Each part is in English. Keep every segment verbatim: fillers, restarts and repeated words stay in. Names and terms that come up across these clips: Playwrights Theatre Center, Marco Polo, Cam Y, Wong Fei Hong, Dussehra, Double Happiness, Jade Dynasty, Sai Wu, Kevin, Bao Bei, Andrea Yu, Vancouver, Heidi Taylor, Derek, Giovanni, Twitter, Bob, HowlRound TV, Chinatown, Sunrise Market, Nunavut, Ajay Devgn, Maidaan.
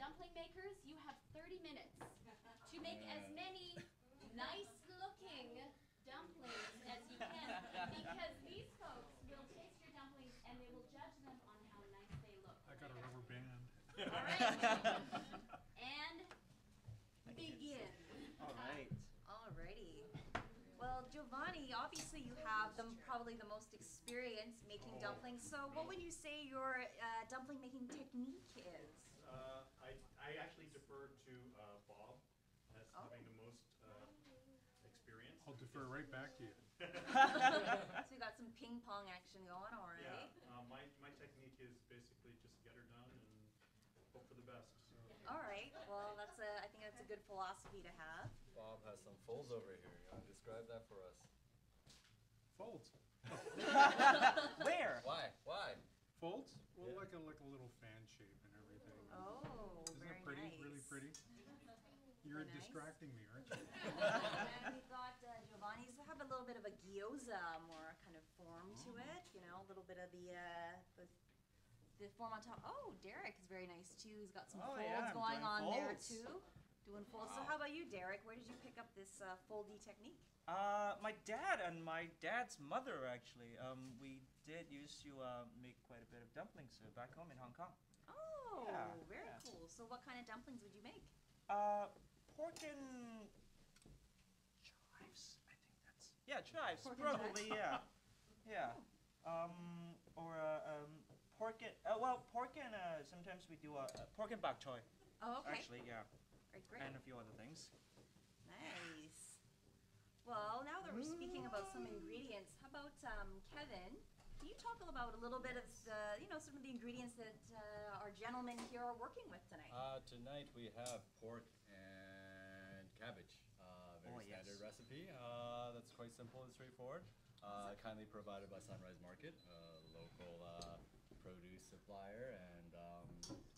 dumpling makers, you have thirty minutes to make as many nice-looking dumplings as you can, because these folks will taste your dumplings and they will judge them on how nice they look. I got a rubber band. All right. And begin. All right. Alrighty. Well, Giovanni, obviously you have the, probably the most experience making oh. dumplings. So what would you say your uh, dumpling making technique is? Uh, I, I actually defer to uh, Bob as oh. having the most uh, experience. I'll defer right back to you. So we got some ping pong action going already. Yeah. Uh, my, my technique is basically just get her done and hope for the best. So. All right. Well, that's a. I think that's a good philosophy to have. Bob has some folds over here. You want to describe that for us? Folds. Where? Why? Why? Folds? Well, yeah. like a like a little fan shape and everything. Oh, Isn't very that pretty? Nice. Really pretty. You're nice. Distracting me, aren't you? And we got uh, Giovanni's have a little bit of a gyoza, more kind of form to it. You know, a little bit of the uh, the. The form on top. Oh, Derek is very nice too. He's got some oh, folds yeah, going on folds. there too. Doing folds. Wow. So how about you, Derek? Where did you pick up this uh, foldy technique? Uh, my dad and my dad's mother actually. Um, we did used to uh, make quite a bit of dumplings uh, back home in Hong Kong. Oh, yeah, very yeah. cool. So what kind of dumplings would you make? Uh, pork and chives. I think that's yeah, chives. Pork probably chives. yeah, yeah. Um, or uh, um. Pork and, uh, well, pork and, uh, sometimes we do, uh, pork and bok choy. Oh, okay. Actually, yeah. Right, great. And a few other things. Nice. Well, now that we're speaking about some ingredients, how about, um, Kevin, can you talk about a little bit of the, you know, some of the ingredients that, uh, our gentlemen here are working with tonight? Uh, tonight we have pork and cabbage. Uh, very oh, standard yes. recipe. Uh, that's quite simple and straightforward. Uh, kindly provided by Sunrise Market, a local, uh, produce supplier, and um,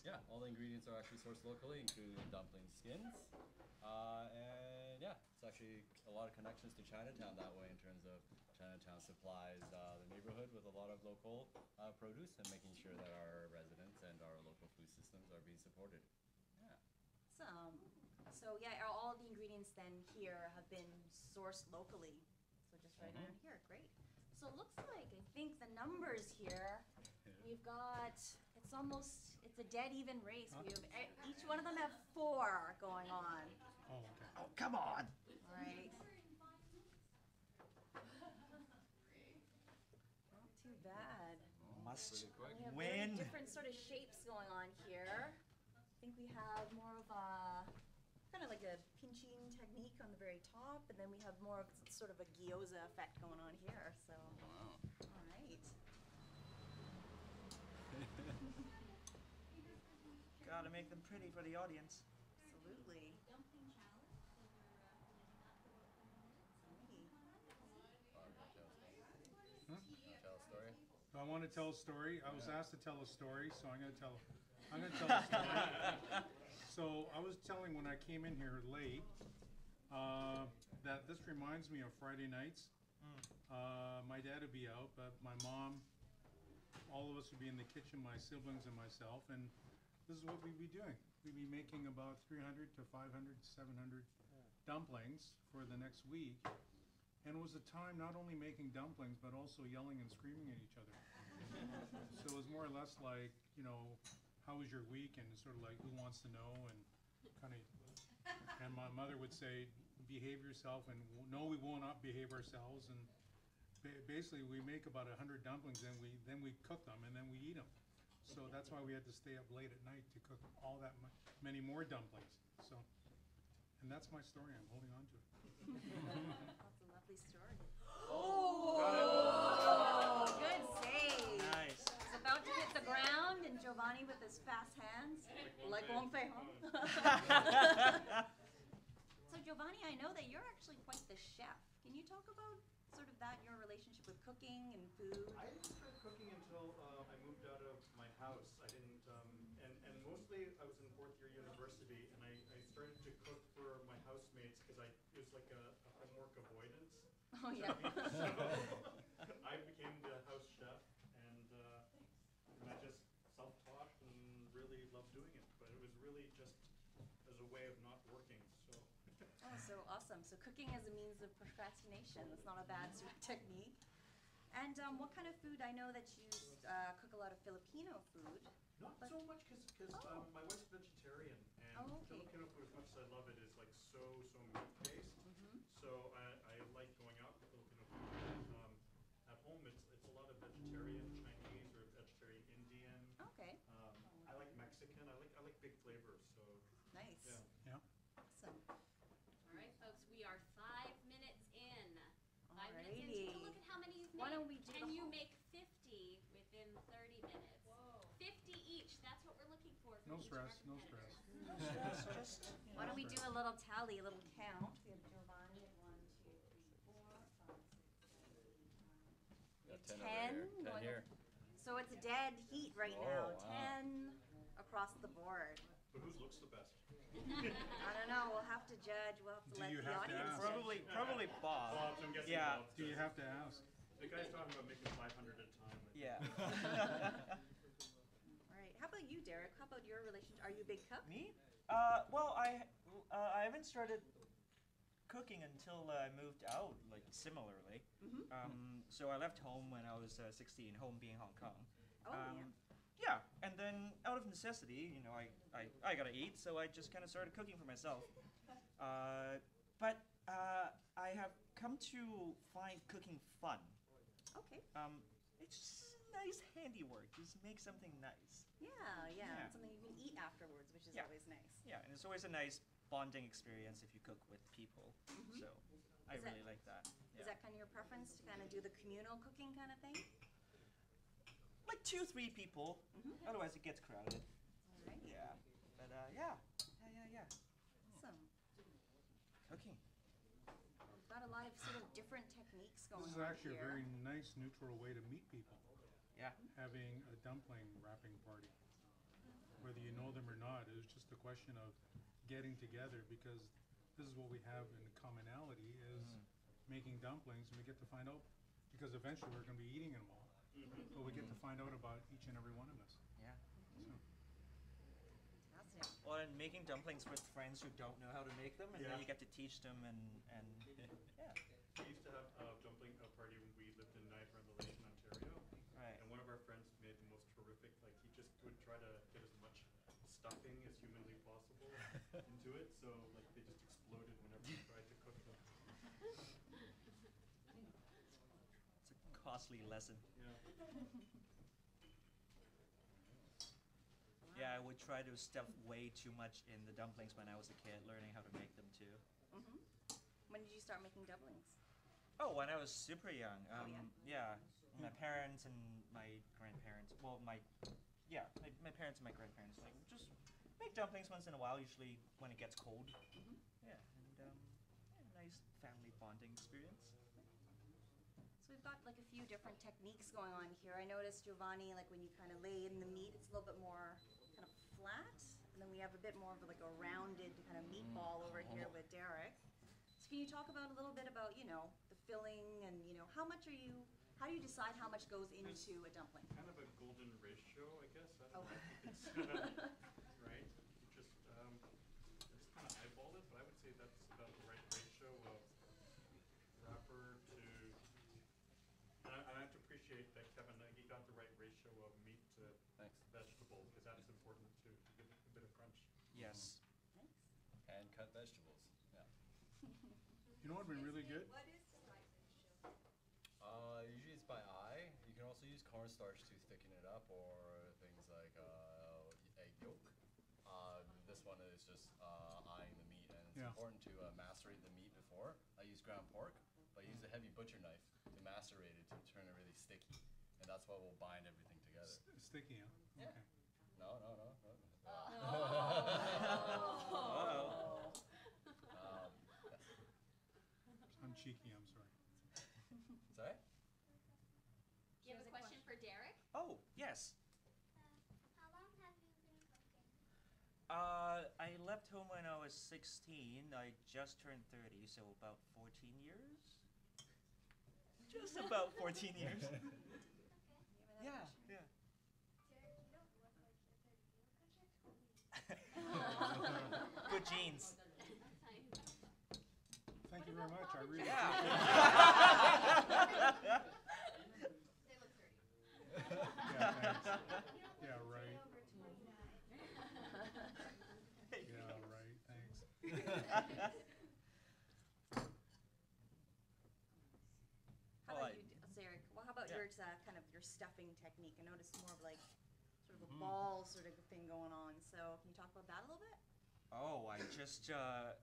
yeah, all the ingredients are actually sourced locally, including dumpling skins, uh, and yeah, it's actually a lot of connections to Chinatown that way in terms of Chinatown supplies uh, the neighborhood with a lot of local uh, produce and making sure that our residents and our local food systems are being supported. Yeah. So, so yeah, all the ingredients then here have been sourced locally, so just right mm-hmm. down here, great. So it looks like, I think the numbers here, we've got, it's almost, it's a dead even race. Huh? We have, each one of them have four going on. Oh, okay. Oh, come on. All right. Not too bad. Must we have win. Different sort of shapes going on here. I think we have more of a, kind of like a pinching technique on the very top, and then we have more of sort of a gyoza effect going on here. So, wow. All right. Gotta make them pretty for the audience. Absolutely. Huh? Tell a story. I want to tell a story. I was asked to tell a story, so I'm going to tell. I'm going to tell a story. So I was telling when I came in here late uh, that this reminds me of Friday nights. Uh, my dad would be out, but my mom, all of us would be in the kitchen, my siblings and myself, and this is what we'd be doing. We'd be making about three hundred to five hundred, seven hundred dumplings for the next week. And it was a time not only making dumplings, but also yelling and screaming at each other. So it was more or less like, you know, how was your week? And sort of like, who wants to know? And kind of, and my mother would say, behave yourself, and no, we will not behave ourselves. And ba basically, we make about a hundred dumplings, and we then we cook them, and then we eat them. So that's why we had to stay up late at night to cook all that much, many more dumplings. So. And that's my story. I'm holding on to it. That's a lovely story. Oh! Oh! Good save. Nice. It's about to hit the ground, and Giovanni with his fast hands, like Wong Fei Hong. So Giovanni, I know that you're actually quite the chef. Can you talk about sort of that, your relationship with cooking and food? I didn't start cooking until uh, I moved out of my house. I didn't, um, and, and mostly I was in fourth year university, and I, I started to cook for my housemates because I it was like a, a homework avoidance. Oh yeah. So I became the house chef, and, uh, and I just self-taught and really loved doing it. But it was really just so awesome. So cooking is a means of procrastination. That's not a bad sort of technique. And um, what kind of food? I know that you uh, cook a lot of Filipino food. Not so much, because oh. um, my wife's vegetarian, and oh, okay. Filipino food, as much as I love it, is like so, so meat-based. Mm-hmm. So I, I like going out with Filipino food. Um, at home, it's, it's a lot of vegetarian Chinese or vegetarian Indian. Okay. Um, I like Mexican. I like I like big flavors. So nice. Yeah. Yeah. Awesome. All right, folks. We are five minutes in. Five minutes in. Take a look at how many you've made. Why don't we do Can you make fifty within thirty minutes? Whoa. fifty each. That's what we're looking for. for no, each stress, of our no stress. No stress. Just, yeah. Why don't we do a little tally, a little count? We have Giovanni at one, two, three, four, five, six, seven, eight, nine. ten. ten, ten here. So it's a dead heat right oh, now. Wow. ten across the board. But who looks the best? I don't know. We'll have to judge. We'll have to do let you the have audience to ask? Probably, probably Bob. Bob I'm guessing yeah. Bob do you have to ask? The guy's talking about making five hundred at a time. Yeah. All right. How about you, Derek? How about your relationship? Are you a big cook? Me? Uh, well, I uh, I haven't started cooking until I moved out. Like similarly. Mm-hmm. Um, so I left home when I was uh, sixteen. Home being Hong Kong. Oh um, yeah. Yeah, and then out of necessity, you know, I, I, I gotta eat, so I just kind of started cooking for myself. Uh, but uh, I have come to find cooking fun. Okay. Um, it's just nice handiwork. Just make something nice. Yeah, yeah, yeah. Something you can eat afterwards, which is yeah. always nice. Yeah, and it's always a nice bonding experience if you cook with people. Mm-hmm. So I is really that, like that. Yeah. Is that kind of your preference to kind of do the communal cooking kind of thing? Like two, three people. Mm-hmm. Otherwise, it gets crowded. All right. Yeah. But uh, yeah, yeah, yeah, yeah. Awesome. Cooking. We've got a lot of sort of different techniques going on here. This is actually here. a very nice, neutral way to meet people. Yeah. Having a dumpling wrapping party, whether you know them or not, it was just a question of getting together, because this is what we have in commonality: is mm. making dumplings, and we get to find out because eventually we're going to be eating them all. Mm-hmm. But we get to find out about each and every one of us. Yeah. Mm-hmm. So. Fantastic. Well, and making dumplings with friends who don't know how to make them, and yeah. then you get to teach them, and, and yeah. We used to have a dumpling a party when we lived in Niagara on the Lake in Ontario. Right. And one of our friends made the most terrific, like he just would try to get as much stuffing as humanly possible into it, so like they just exploded whenever you tried to cook them. It's a costly lesson. Yeah. Yeah, I would try to stuff way too much in the dumplings when I was a kid, learning how to make them too. Mm-hmm. When did you start making dumplings? Oh, when I was super young. Um, oh, yeah? Yeah. Mm-hmm. My parents and my grandparents, well, my, yeah, my, my parents and my grandparents, like, just make dumplings once in a while, usually when it gets cold. Mm-hmm. Yeah, and um, yeah, nice family bonding experience. So we've got like a few different techniques going on here. I noticed, Giovanni, like when you kind of lay in the meat, it's a little bit more kind of flat. And then we have a bit more of like a rounded kind of meatball over here with Derek. So can you talk about a little bit about, you know, the filling and, you know, how much are you, how do you decide how much goes into a dumpling? Kind of a golden ratio, I guess. I don't oh. know. I think it's, uh, right? You just, um, it's kind of eyeball it, but I would say that's about the right ratio of wrapper to... And I, I have to appreciate that, Kevin, that you got the right ratio of meat to Thanks. vegetable, because that's important to, to give it a bit of crunch. Yes. Thanks. And cut vegetables. Yeah. You know what would be really good? What is the right ratio? Uh, usually it's by eye. You can also use cornstarch to thicken it up, or things like uh, egg yolk. Uh, this one is just uh, eyeing the meat, and it's yeah. important to uh, macerate the meat before. I use ground pork, but I use a heavy butcher knife to macerate it to turn it really sticky, and that's what will bind everything together. St sticky, huh? Yeah. Okay. No, no, no, no. no. Oh. Oh. Um, yeah. I'm cheeky. I'm sorry. Sorry. Do you have a question for Derek? Oh yes. Uh, how long have you? Uh, I left home when I was sixteen. I just turned thirty, so about fourteen years. Just about fourteen years. Okay. Yeah, yeah. Derek, you don't look like a thirty-year. Good genes. you very much. I really yeah. They look pretty. Yeah, thanks. Yeah, right. Yeah, right. Thanks. How about you, Derek? Well, how about yeah. your uh, kind of your stuffing technique? I noticed more of like sort of a mm. ball sort of thing going on. So can you talk about that a little bit? Oh, I just uh,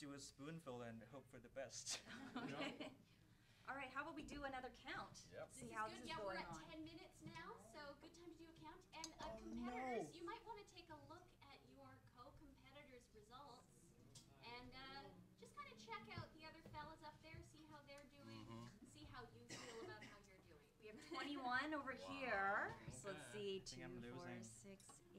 do a spoonful and hope for the best. Okay. Yep. All right, how about we do another count? Yep. See this how is this is yeah, going on. Yeah, we're at ten minutes now, so good time to do a count. And uh, oh, competitors, no. you might want to take a look at your co-competitors' results and uh, just kind of check out the other fellas up there, see how they're doing, mm-hmm. see how you feel about how you're doing. We have twenty-one over wow. here. Okay. So let's see, two, four, six, eight,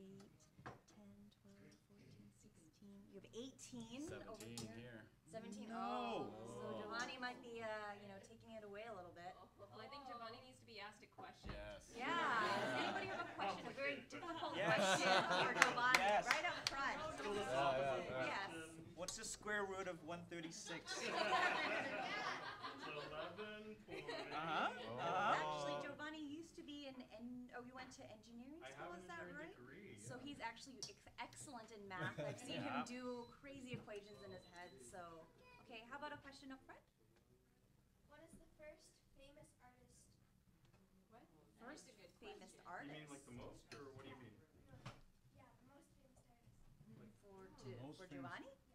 ten, twelve, fourteen, sixteen. You have eighteen over here. here. seventeen. No. Oh. So Giovanni might be, uh, you know, taking it away a little bit. Well, oh. I think Giovanni needs to be asked a question. Yes. Yeah. yeah. Does anybody have a question? A very difficult yes. question for Giovanni, yes. right up front. Oh, yeah, yeah. Yes. What's the square root of one thirty-six? It's eleven forty. Uh-huh. Oh. Actually, Giovanni used to be in, in oh, you went to engineering school, is that right? Degree, yeah. So he's actually ex excellent in math. I've seen yeah. him do crazy equations in his head, so. Okay, how about a question up front? What is the first famous artist? What? First good famous question. artist? You mean like the most, or what do you mean? No. Yeah, the most famous artist. Like for, to, most for Giovanni? Yeah.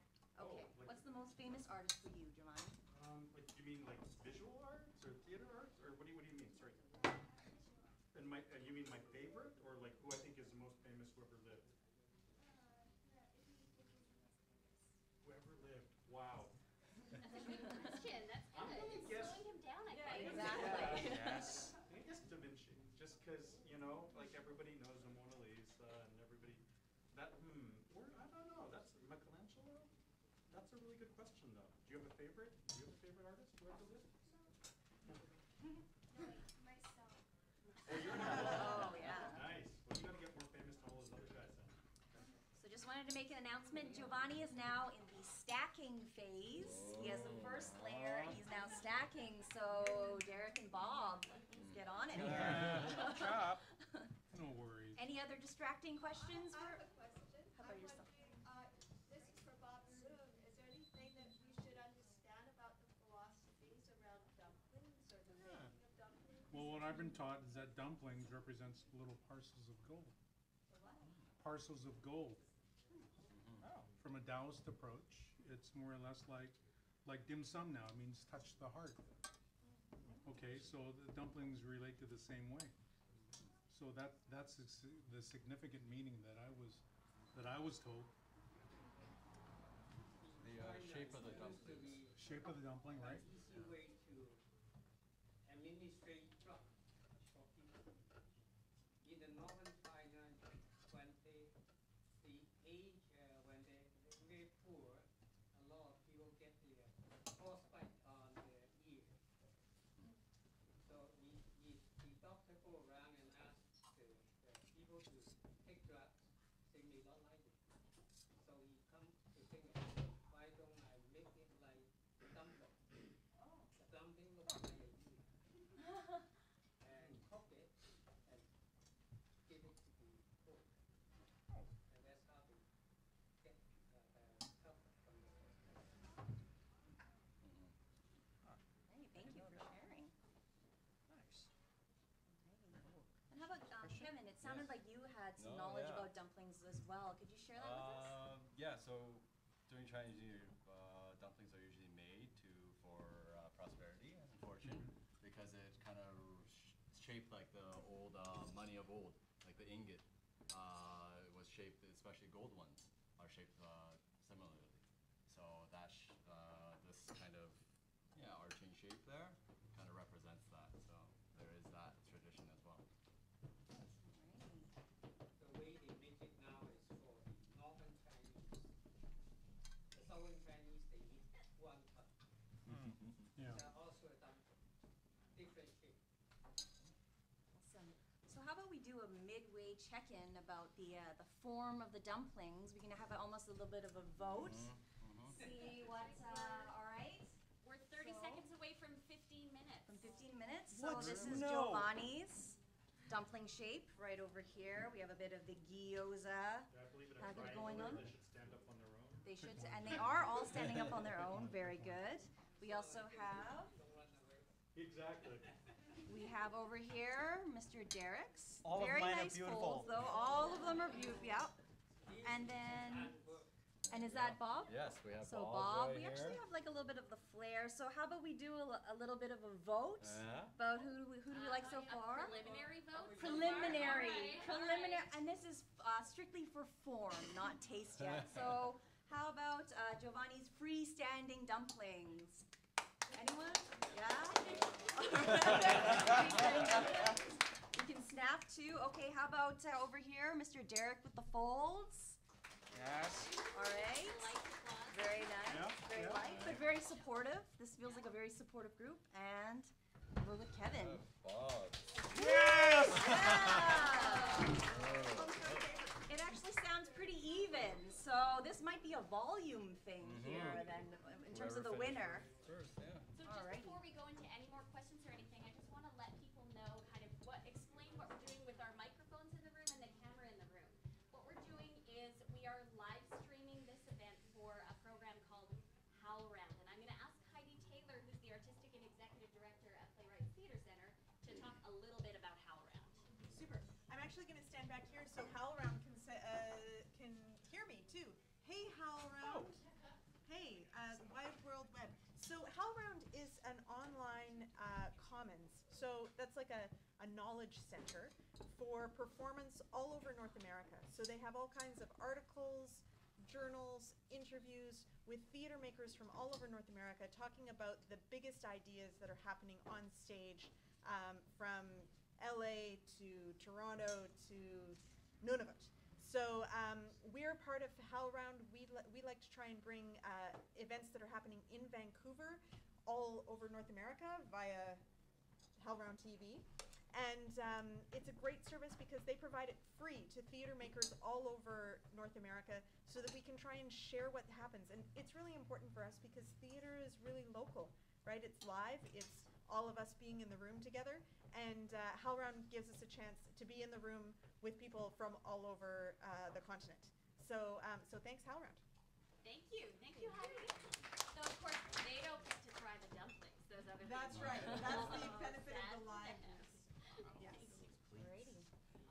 Okay, oh, like what's the most famous artist for you, Giovanni? Um, like, do you mean like visual arts, or theater arts, or what do you, what do you mean? Sorry. And my, uh, you mean my favorite, or like who I think is the most famous who ever lived? Whoever lived, wow. That's a good question. That's kind of slowing him down, I yeah, think. Exactly. Yeah. Yes. I guess Da Vinci, just because, you know, like everybody knows the Mona Lisa and everybody, that, hmm, or I don't know, that's Michelangelo? That's a really good question, though. Do you have a favorite? Do you have a favorite artist who ever lived? No, myself. Oh, you're not. Oh, yeah. Nice. Well, you got to get more famous than all those other guys, then. So just wanted to make an announcement. Giovanni is now in the stacking phase. He has the first layer. He's now stacking. So Derek and Bob, let's get on it here. Yeah. No worries. Any other distracting questions? I, I have a question. How about I'm yourself? Uh, this is for Bob soon. Is there anything that we should understand about the philosophies around dumplings or the making yeah. of dumplings? Well, what I've been taught is that dumplings represents little parcels of gold. What? Parcels of gold. From a Taoist approach, it's more or less like, like dim sum now. It means touch the heart. Okay, so the dumplings relate to the same way. So that that's the significant meaning that I was, that I was told. The uh, shape of the dumplings. Shape of the dumpling, right? That's the way to administrate shop. In the northern China, when they, the age. Poor, a lot of people get the uh, frostbite on their ear. So we, we, the doctor go around and ask the, the people to take drugs. They may not like it. So we come to think of, why don't I make it like the dumpling? Oh. The dumpling looks like a ear. And cook it and give it to the poor. And that's how we get Kevin, it sounded yes. like you had some no, knowledge yeah. about dumplings as well. Could you share that uh, with us? Yeah, so during Chinese New Year, uh, dumplings are usually made to for uh, prosperity and fortune because it's kind of sh shaped like the old uh, money of old, like the ingot. Uh, it was shaped, especially gold ones, are shaped uh, similarly. So that sh uh, this kind of yeah arching shape there kind of represents that. So there is that tradition as well. The way they make it now is for the northern Chinese. The southern Chinese, they eat one cup. Mm-hmm. Yeah. They're also a dumpling. Different shape. Awesome. So how about we do a midway check-in about the uh, the form of the dumplings? We're going to have a, almost a little bit of a vote. Mm-hmm. Mm-hmm. See what, uh, all right. fifteen minutes. So what? This is no. Giovanni's dumpling shape right over here. We have a bit of the gyoza packet going on. They should stand up on their own. They should, and they are all standing up on their own. Very good. We also have. Exactly. We have over here Mister Derek's. All Very of mine nice are beautiful. Folds, though. All of them are beautiful. Yep. And then, and is yeah. that Bob? Yes, we have so Bob. Bob right we actually here. have like a little bit of the flair. So how about we do a, a little bit of a vote uh-huh. about who do we, who do we uh, like so far? Preliminary vote. Preliminary. Right. Preliminary. Right. And this is uh, strictly for form, not taste yet. So how about uh, Giovanni's freestanding dumplings? Anyone? Yeah? You can snap too. Okay, how about uh, over here, Mister Derek with the folds? Yes. All right. Very nice. Yep. Very yep. light, but very supportive. This feels like a very supportive group. And we're with Kevin. Oh, yes! Yeah. It actually sounds pretty even, so this might be a volume thing mm-hmm. here then, in terms Whoever of the winner. First, yeah. So just Alrighty. before we go into any more questions or anything, I just want to let people know kind of what, explain what we're doing with our microphones in the room and the camera in the room. What we're doing is we are live streaming this event for a program called HowlRound, and I'm going to ask Heidi Taylor, who's the Artistic and Executive Director at Playwrights Theatre Center, to talk a little bit about HowlRound. Super. I'm actually going to stand back here so HowlRound can say, uh, can hear me too. Hey, HowlRound. Oh. Hey, uh, Wide World Web. So HowlRound is an online uh, commons. So that's like a, a knowledge center for performance all over North America. So they have all kinds of articles, journals, interviews with theater makers from all over North America talking about the biggest ideas that are happening on stage um, from L A to Toronto to Nunavut. So um, we're part of HowlRound. We, li we like to try and bring uh, events that are happening in Vancouver all over North America via HowlRound T V. And um, it's a great service because they provide it free to theater makers all over North America so that we can try and share what happens. And it's really important for us because theater is really local, right? It's live, it's all of us being in the room together. And uh, HowlRound gives us a chance to be in the room with people from all over uh, the continent. So, um, so thanks, HowlRound. Thank you, thank you, Heidi. So of course, they don't get to try the dumplings, those other people. That's right, that's the benefit of the liveness. Yes. Alrighty.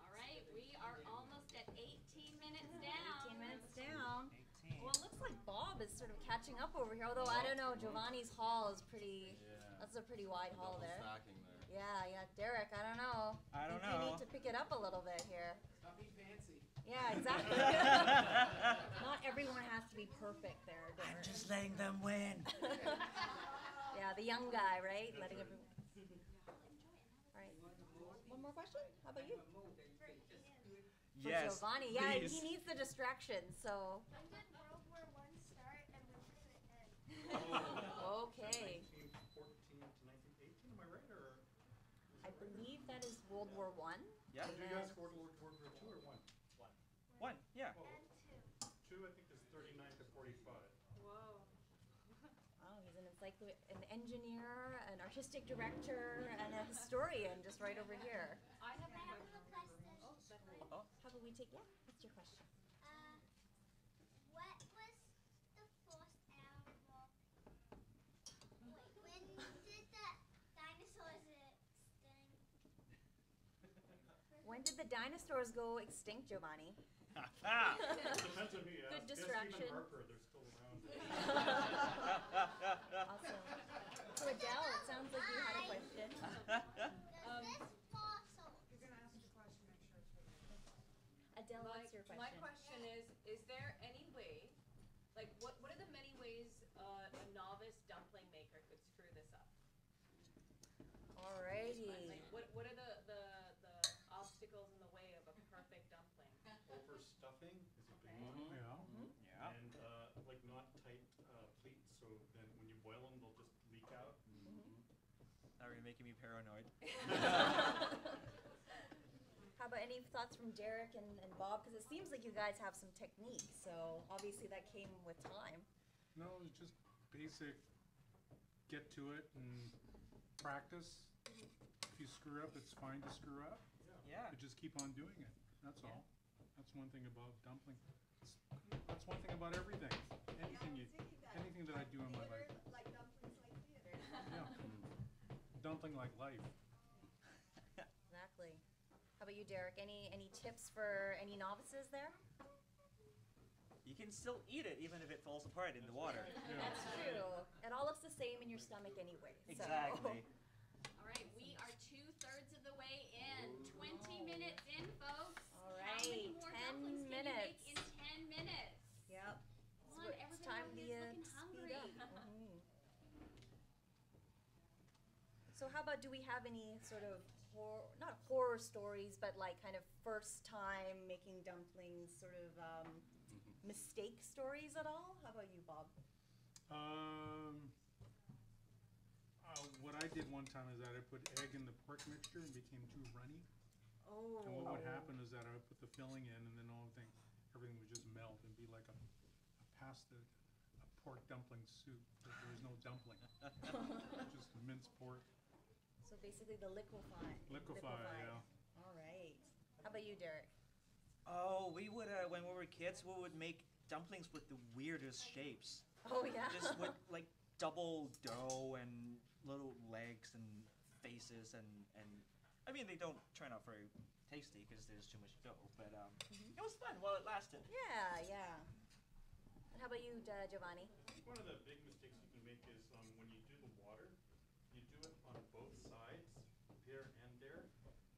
All right, we are almost at eighteen minutes down. eighteen minutes down. eighteen. Well, it looks like Bob is sort of catching up over here, although I don't know, Giovanni's hall is pretty, yeah. that's a pretty wide hall there. there. Yeah, yeah. Derek, I don't know. I don't know. You need to pick it up a little bit here. Stop being fancy. Yeah, exactly. Not everyone has to be perfect there, Derek. I'm just letting them win. Yeah, the young guy, right? Letting everyone. All right. One more question? How about you? Yes, For Giovanni. Yeah, please. He needs the distraction, so. When did World War One start and when did it end? Oh. Okay. nineteen fourteen to nineteen eighteen, am I right? Or I believe that is World yeah. War One. Yeah. Did you guys go to World War Two or one? One. One, yeah. Oh. And two. Two, I think, is thirty-nine to forty-five. Whoa. Oh, he's an encyclopedia, an engineer, an artistic director, and a historian just right over here. I have a question. Oh, oh. How about we take, yeah, what's your question? Uh, what was the first animal? Wait, when did the dinosaurs extinct? When did the dinosaurs go extinct, Giovanni? Ah. Depends on who you ask. Good distraction. Yes, even Harper, they're still around. Awesome. So Adele, it sounds like you had a question. um, Does this fossil? You're going to ask your question, make sure it's right. Adele, my, what's your question? My question is, is there any way, like what, what are the many ways uh, a novice dumpling maker could screw this up? Alrighty. Like, what, what are the, the, the obstacles in the way of a perfect dumpling? Overstuffing is a big one. Mm-hmm. Yeah. Mm-hmm. Yeah. And uh, like not tight uh, pleats, so then when you boil them, they'll just leak out. Mm-hmm. Now you're making me paranoid. How about any thoughts from Derek and, and Bob? Because it seems like you guys have some technique, so obviously that came with time. No, it's just basic. Get to it and practice. If you screw up, it's fine to screw up. Yeah. But just keep on doing it. That's all. That's one thing about dumpling. That's one thing about everything. Anything you, anything that I do in my life. Like dumplings, like theater. Yeah. Dumpling like life. Exactly. How about you, Derek? Any any tips for any novices there? You can still eat it even if it falls apart in the water. Yeah. That's true. It all looks the same in your stomach anyway. So. Exactly. All right, we are two-thirds of the way in. twenty minutes in, folks. All right, how many more dumplings can you make in ten minutes? Yep. Come on, everybody out there is looking hungry. Mm-hmm. So how about, do we have any sort of horror, not horror stories, but like kind of first time making dumplings, sort of um, mistake stories at all? How about you, Bob? Um, uh, what I did one time is that I put egg in the pork mixture and became too runny. Oh. And what would happen is that I would put the filling in, and then all the thing, everything would just melt and be like a, a pasta, a pork dumpling soup. But there was no dumpling, just minced pork. So basically the liquefy. Liquefy, yeah. All right. How about you, Derek? Oh, we would, uh, when we were kids, we would make dumplings with the weirdest shapes. Oh, yeah? Just with, like, double dough and little legs and faces and, and I mean, they don't turn out very tasty because there's too much dough, but um, mm-hmm. It was fun while it lasted. Yeah, yeah. And how about you, uh, Giovanni? I think one of the big mistakes you can make is um, when you do the water, you do it on both sides, here and there.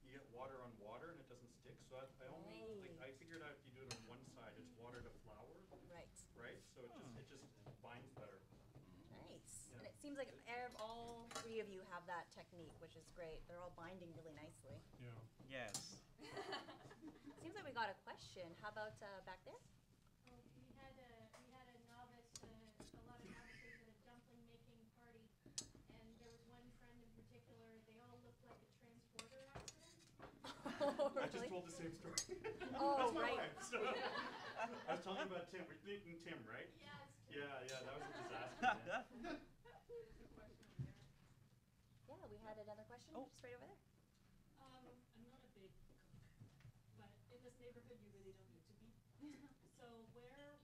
You get water on water, and it doesn't stick. So I, I only right. like I figured out if you do it on one side, it's water to flour. Right. Right. So it oh. just it just binds better. Nice. Yeah. And it seems like all three of you have that technique, which is great. They're all binding really nicely. Yeah. Yes. Seems like we got a question. How about uh, back there? Oh, we had a we had a novice, uh, a lot of novices at a dumpling making party. And there was one friend in particular, they all looked like a transporter accident. Oh, really? I just told the same story. Oh, right. Wife, so. I was talking about Tim. We're thinking Tim, right? Yeah, it's Tim. Yeah, yeah, that was a disaster. Yeah. Yeah, we had another question. Oh, just right over there. Um, I'm not a big cook, but in this neighborhood, you really don't need to be. So where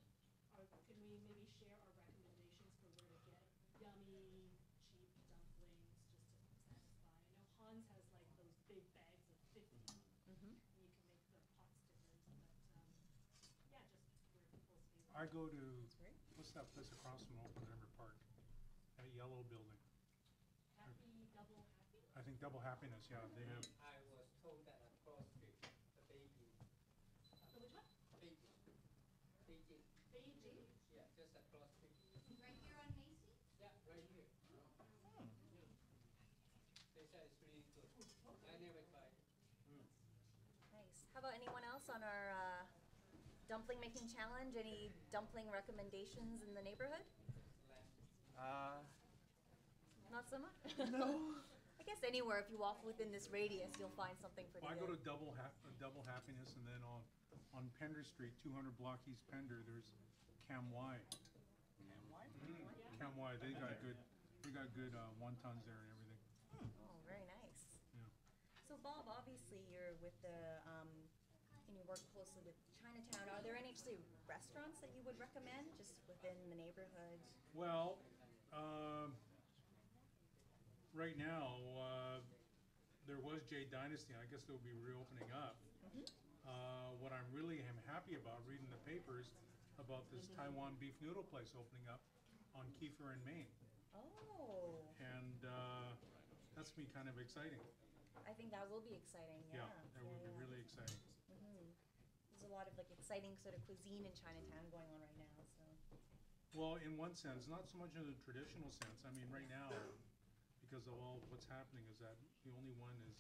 are, can we maybe share our recommendations for where to get yummy, cheap dumplings just to satisfy? I know Hans has like those big bags of fifty, mm-hmm. and you can make the pot stickers, but um, yeah, just where people stay. I go to, what's that place across from Open River Park? That yellow building. Happy, or, Double Happiness? I think Double Happiness, yeah. They have. I was told that across street, the Beijing. The which one? Beijing. Beijing. Beijing? Yeah, just across street. Right here on Macy? Yeah, right here. Hmm. Yeah. They said it's really good. I never tried it. Mm. Nice. How about anyone else on our uh, dumpling making challenge? Any dumpling recommendations in the neighborhood? Uh, Not so much? No. I guess anywhere, if you walk within this radius, you'll find something pretty well, good. I go to Double, ha Double Happiness, and then on, on Pender Street, two hundred block East Pender, there's Cam Y. Cam Y? Mm. Yeah. Cam Y, they got good. We got good uh, wontons there and everything. Oh, very nice. Yeah. So Bob, obviously you're with the, um, and you work closely with Chinatown. Are there any actually restaurants that you would recommend just within the neighborhood? Well, um, right now uh, there was Jade Dynasty. I guess they'll be reopening up. Mm-hmm. uh, what I'm really am happy about reading the papers about this mm-hmm. Taiwan beef noodle place opening up on Kiefer in Maine. Oh. And uh, that's been kind of exciting. I think that will be exciting, yeah. Yeah, that yeah, will yeah. be really exciting. Mm-hmm. There's a lot of like exciting sort of cuisine in Chinatown going on right now, so. Well, in one sense, not so much in the traditional sense. I mean, right now, because of all what's happening is that the only one is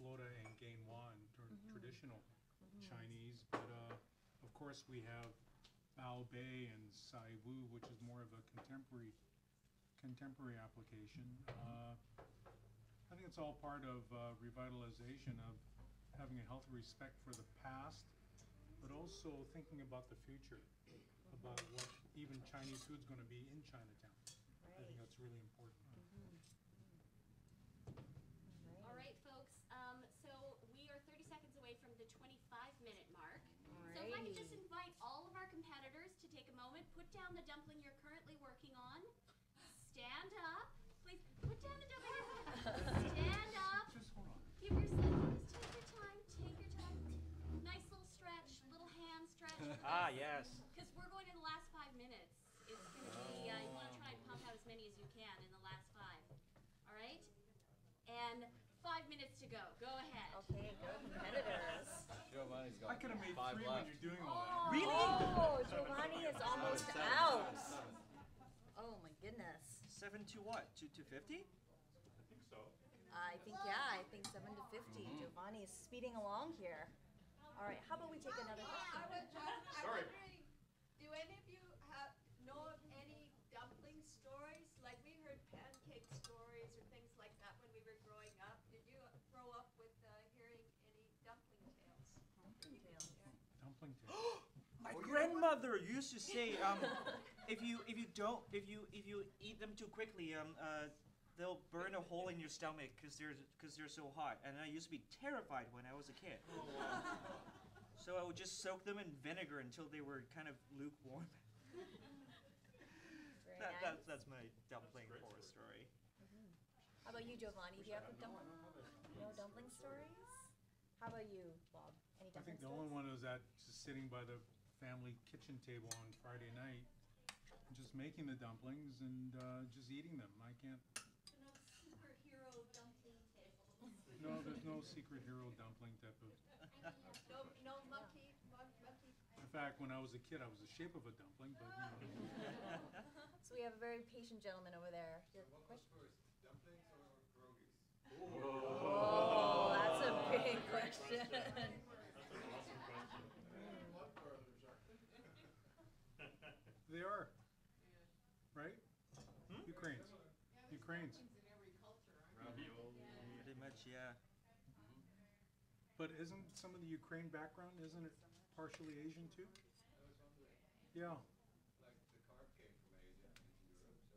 Florida and Gain Wan, mm-hmm. traditional mm-hmm. Chinese. But uh, of course we have Bao Bei and Sai Wu, which is more of a contemporary Contemporary application. Uh, I think it's all part of uh, revitalization of having a healthy respect for the past, but also thinking about the future, about what even Chinese food's going to be in Chinatown. Right. I think that's really important. Mm-hmm. I could just invite all of our competitors to take a moment, put down the dumpling you're currently working on, stand up, please put down the dumpling, stand up, just hold on. Give yourself, just take your time, take your time, nice little stretch, little hand stretch. Ah, yes. Because we're going in the last five minutes. It's going to be, uh, you want to try and pump out as many as you can in the last five, all right? And five minutes to go. Go ahead. Okay, go competitors. Giovanni's got I could have made five three left. When you're doing all that. Oh, really? Oh, Giovanni is almost seven, out. Seven, seven. Oh my goodness. Seven to what? Two to fifty? I think so. I think yeah. I think seven to fifty. Mm-hmm. Giovanni is speeding along here. All right. How about we take another question? I was just, I Sorry. Wondering, do any of you have know of any dumpling stories? Like we heard pancake stories or things like that when we were growing up. Did you grow up with uh, hearing any dumpling tales? Dumpling tales. Yeah. Dumpling tales. My oh, grandmother you know used to say, um, if you if you don't if you if you eat them too quickly, um, uh, they'll burn a hole in your stomach because they're because they're so hot. And I used to be terrified when I was a kid. So I would just soak them in vinegar until they were kind of lukewarm. That, nice. that's, that's my dumpling that's horror story. Mm-hmm. How about you, Giovanni? Do you have a dumpling? No dumpling stories? How about you, Bob? Any dumpling stories? I think the only one was that just sitting by the family kitchen table on Friday night, just making the dumplings and uh, just eating them. I can't. No superhero dumpling tables. No, there's no secret hero dumpling type of. No, no monkey, monkey. In fact, when I was a kid, I was the shape of a dumpling, but you know. So we have a very patient gentleman over there. Your so question? First, dumplings or pierogies? Oh, that's a big that's question. question. That's an awesome question. They are, right? Hmm? Ukraines. Yeah, Ukraines. In every culture, aren't Ravioli. Yeah. Pretty much, yeah. But isn't some of the Ukraine background, isn't it partially Asian too? Yeah. Like the carp came from Asia into Europe, so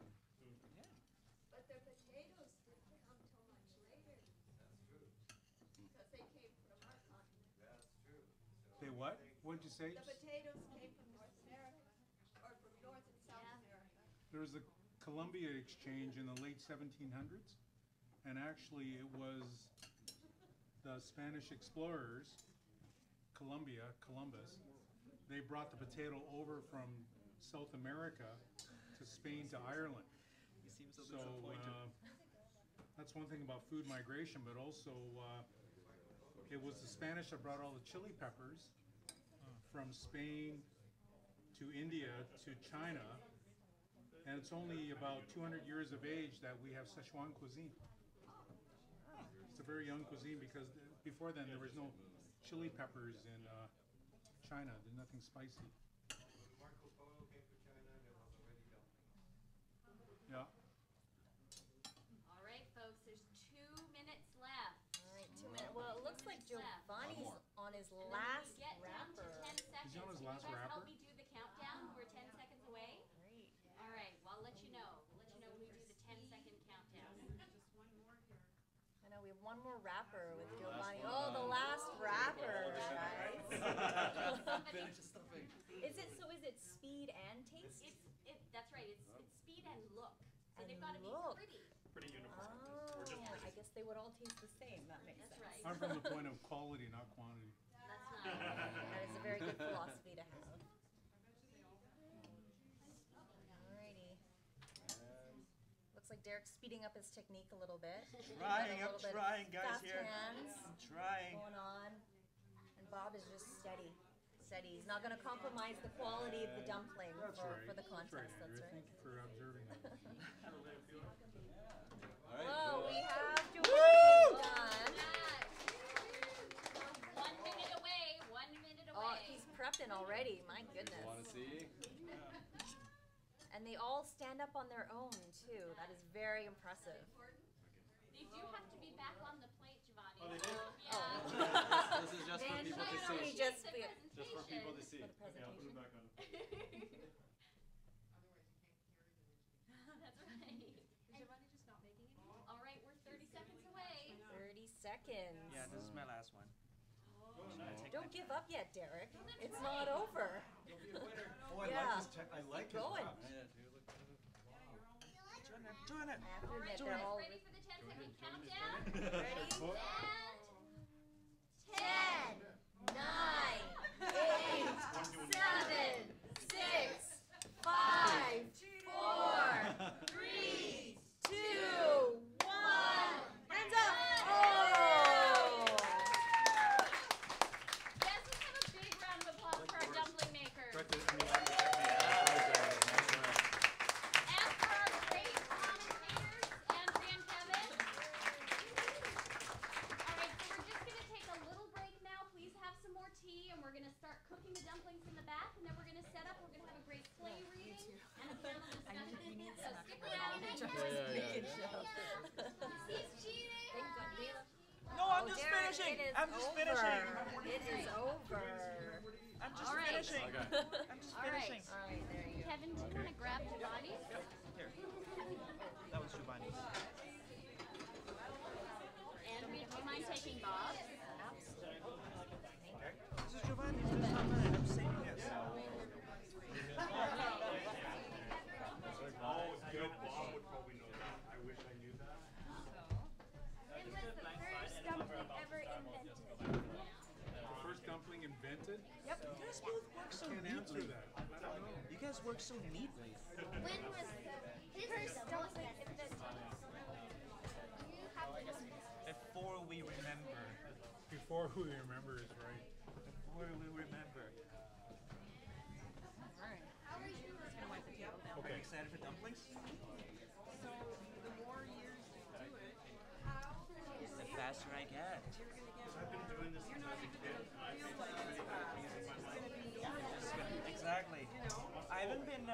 why not? Yeah. But their potatoes didn't come till much later. That's true. Because they came from our continent. That's true. So they what? What did you say? The potatoes came from North America, or from North and South yeah. America. There was a Columbia exchange in the late seventeen hundreds. And actually, it was the Spanish explorers, Columbia, Columbus, they brought the potato over from South America to Spain to Ireland. You seem so disappointed. Uh, that's one thing about food migration, but also uh, it was the Spanish that brought all the chili peppers from Spain to India to China. And it's only about two hundred years of age that we have Sichuan cuisine. It's a very young cuisine because th before then there was no chili peppers in uh, China. There's nothing spicy. When Marco Polo came to China, there was already dumplings. Yeah. All right, folks. There's two minutes left. All right, two minutes. Well, it looks like Giovanni's on his and last get wrapper. Down to ten seconds. He's on his Can last you guys wrapper? Help me do the countdown? We're ten seconds away. Great. All right. Well, I'll let you know. We'll let you know when we do the ten second countdown. Just one more here. I know we have one more rapper with Giovanni. Oh, the last rapper, guys. Is it so? Is it speed and taste? It's, it, that's right. It's, it's speed and look. So and they've got to be pretty. Pretty uniform. Oh, We're just yeah, pretty. I guess they would all taste the same. That makes that's sense. Right. I'm from the point of quality, not quantity. That's not. That is a very good philosophy to have. Alrighty. Looks like Derek's speeding up his technique a little bit. Trying, a little I'm bit trying, guys. Fast here. Hands I'm trying. Going on. And Bob is just steady. Steady. He's not going to compromise the quality of the dumpling for, right. for the contest. That's right. That's right. Thank you for observing that. Whoa, we have Giovanni done. Yes. One minute away. One minute away. Oh, he's prepping already. My goodness. You want to see? And they all stand up on their own, too. That is very impressive. They do have to be back on the plate, Giovanni. Oh, they do? Yeah. Oh. This, this is just for people to see. It's just, just for people to see. For the presentation. Okay, I'll put it back on. Otherwise, you can't hear it. That's right. Is Giovanni just not making it? All right, we're thirty seconds away. thirty seconds. Yeah, this is my last one. Oh. Don't give up yet, Derek. It's not over. Oh, I yeah. like his I like his props. Yeah, dude, look, look. Join it, join it. All right, guys, ready for the ten second countdown? Ready? And ten, nine, eight, seven, six, five, four, three, two, one. Hands up! Oh! Yes, let's have a big round of applause for our dumpling makers. And for our great commentators, Andrea and Kevin. All right, so we're just going to take a little break now. Please have some more tea, and we're going to start cooking the dumplings in the back, and then we're going to set up. We're going to have a great play reading and a panel discussion. So stick around. He's cheating. No, I'm just Derek, finishing. I'm just over. finishing. It is over. I'm just right. finishing. Okay. I'm just All right. finishing. All right, there you go. Kevin, do you okay. want to grab Giovanni? Yep. yep. Here. That was Giovanni's. And do you mind taking Bob? Absolutely. Okay. This is Giovanni's. This is not mine. I'm saving this. Oh, good. Bob would probably know that. I wish I knew that. It was the first dumpling ever invented. The first dumpling invented? Yep. You guys both work so neatly. I can't answer that. I don't know. You guys work so neatly. When was the first dumpling invented? You have to know. Before we remember. Before we remember is right. Before we remember. All right. How are you? Okay. Excited for dumplings? So the more years you do it, how it's the faster I get. You're gonna get. I've been doing this. You're not even gonna feel like it's fast. It's gonna be normal. Exactly. You know. I haven't been. Um,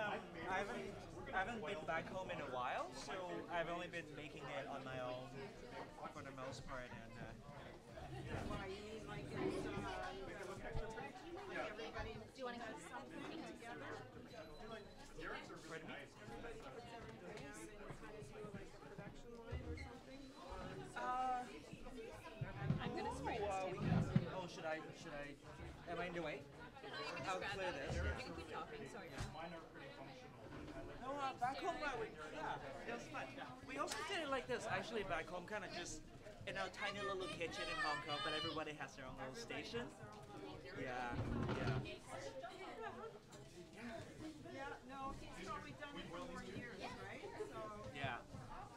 I haven't. I haven't been back home in a while, so I've only been making it on my own for the most part, and. Why you like it's uh, like everybody do you want to have something together? Derek's are really nice. Everybody puts everything out and kind of do like a production line or something? Uh, I'm going to spray this table. Uh, oh, should I, should I, am I in the way? No, no, you can just grab that. You can keep talking, sorry. Mine are pretty functional. No, uh, back home, uh, we, yeah, it was fun. We also did it like this, actually back home, kind of just in our tiny little kitchen in Hong Kong, but everybody has their own little station. Yeah, yeah. Yeah. Yeah, no, he's probably done it for more years, right? So yeah.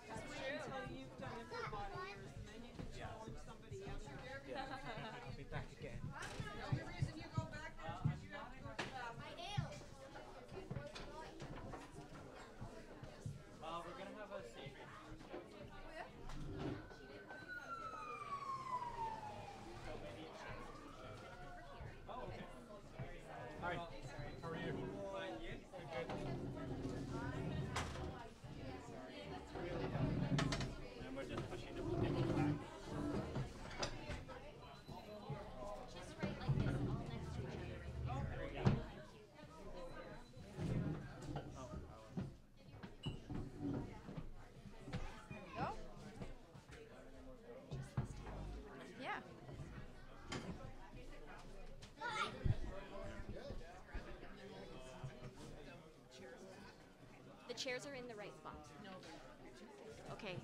Just wait until you've done it for a lot of years, and then you can challenge somebody younger. Yeah. I'll be back again. The only reason you go back there is because you have to go to the my nails. Uh, we're gonna have a save. Oh, okay. Hi. How are you? Fine, you? Good. Good. And we're just pushing the whole table back. Just right like this, all next to each other. Oh, there we go. Oh. There we go. Just this table. Yeah. The chairs are in the right spot. No. Okay.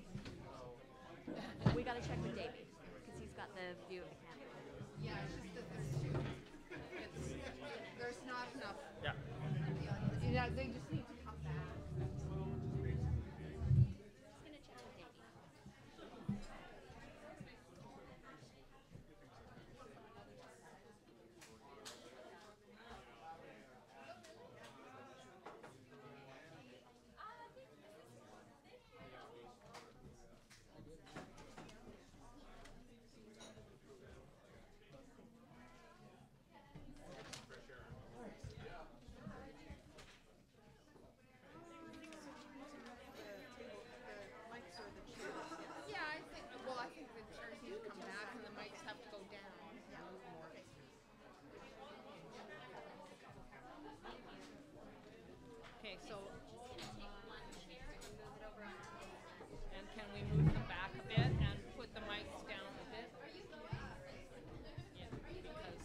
We gotta check with Davey because he's got the view of the camera. Yeah, it's just that there's two. It's, there's not enough. Yeah. yeah. They just need to come back. Just gonna check with Davey. Okay, so and can we move them back a bit and put the mics down a bit? Yeah, because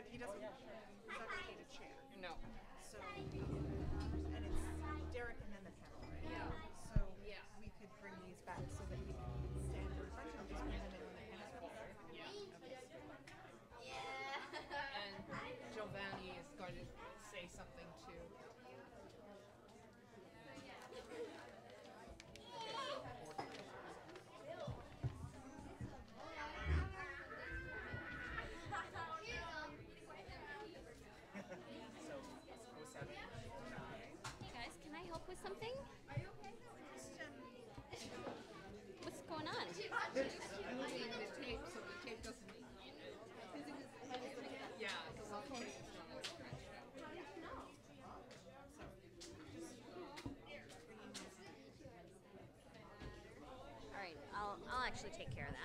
but he doesn't, he's not going to need a chair. No. So, and it's Derek and then the panel, right? Yeah. So yeah. we could bring these back so that he can stand in front of them and then the panel. Yeah. Yeah. And Giovanni is going to say something too. Something? Are you okay? What's going on? I'm looking at the tape so the tape doesn't. Yeah, because I'll call it. All right, I'll, I'll actually take care of that.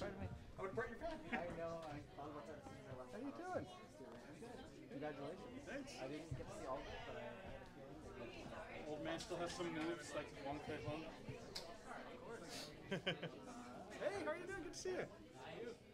I didn't get to see all of it, but I had a feeling. Old man still has some moves, like one clip on. Hey, how are you doing? Good to see you.